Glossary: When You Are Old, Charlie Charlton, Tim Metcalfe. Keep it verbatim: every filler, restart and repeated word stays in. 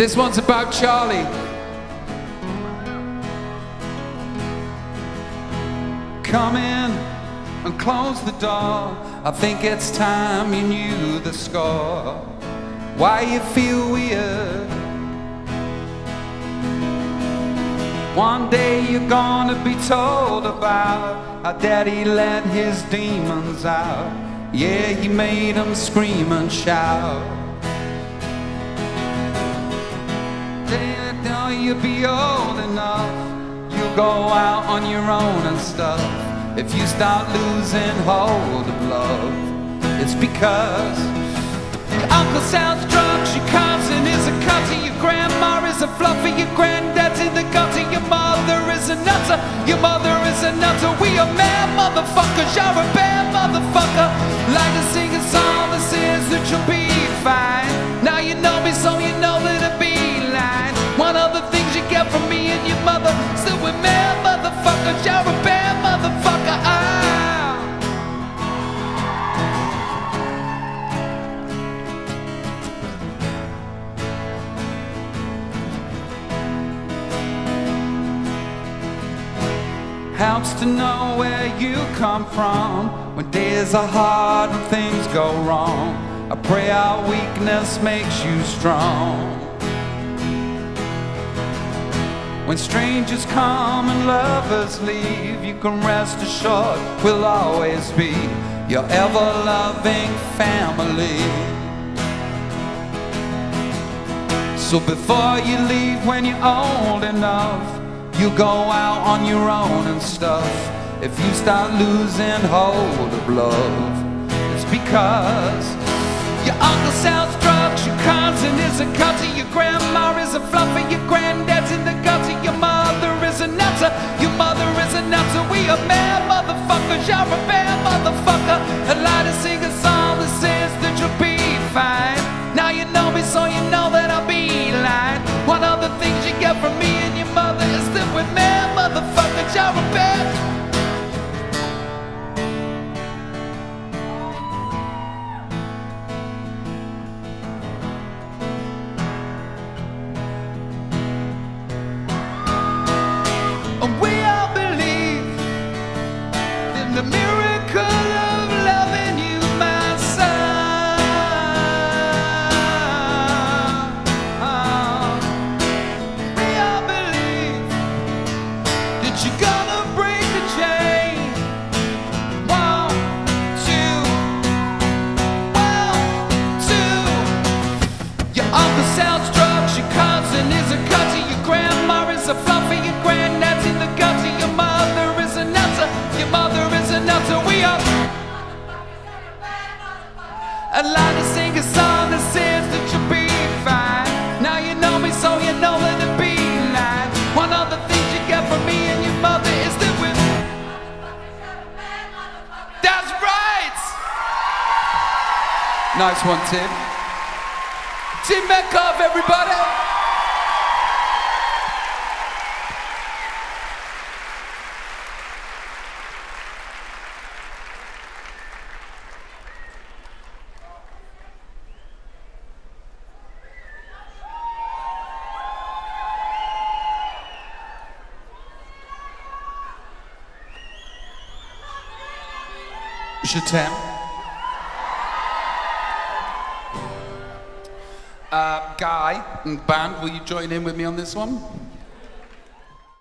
This one's about Charlie. Come in and close the door. I think it's time you knew the score. Why you feel weird? One day you're gonna be told about how daddy let his demons out. Yeah, he made them scream and shout. Then you'll be old enough, you'll go out on your own and stuff. If you start losing hold of love, it's because your uncle sells drugs, your cousin is a cutter, your grandma is a fluffer, your granddad's in the gutter, your mother is a nutter, your mother is a nutter. We are mad motherfuckers, you're a bad motherfucker. Like to sing a song that says that you'll be fine. Now you know me, so you know that it'll be line. One of the things you get from me and your mother, still we're mad motherfuckers, you're a bad motherfucker. Ah. Helps to know where you come from when days are hard and things go wrong. I pray our weakness makes you strong. When strangers come and lovers leave, you can rest assured we'll always be your ever-loving family. So before you leave, when you're old enough, you go out on your own and stuff. If you start losing hold of love, it's because your uncle sells drugs, your cousin is a cutter, your grandma is a fluffer, your granddad's in the gutter, your mother is a nutter, your mother is a nutter. We are mad motherfuckers, you're a bad motherfucker. A lot of sing a song that says that you'll be fine. Now you know me, so you know that I'll be lying. One of the things you get from me and your mother is that we're mad motherfuckers, you're a bad. I'd like to sing a song that says that you'll be fine. Now you know me, so you know that it'll be mine. One of the things you get from me and your mother is that we're motherfuckers. That's right! Nice one, Tim. Tim Metcalfe, everybody! Uh, Guy and band, will you join in with me on this one?